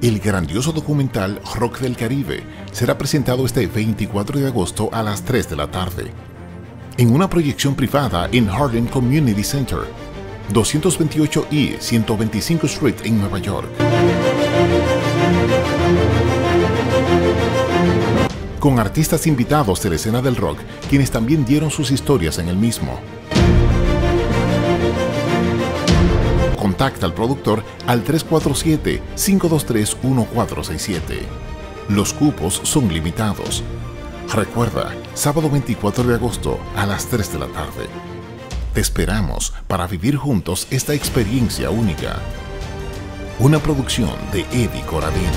El grandioso documental Rock del Caribe será presentado este 24 de agosto a las 3 de la tarde, en una proyección privada en Harlem Community Center, 228 y 125 Street en Nueva York. Con artistas invitados de la escena del rock, quienes también dieron sus historias en el mismo. Contacta al productor al 347-523-1467. Los cupos son limitados. Recuerda, sábado 24 de agosto a las 3 de la tarde. Te esperamos para vivir juntos esta experiencia única. Una producción de Coradin.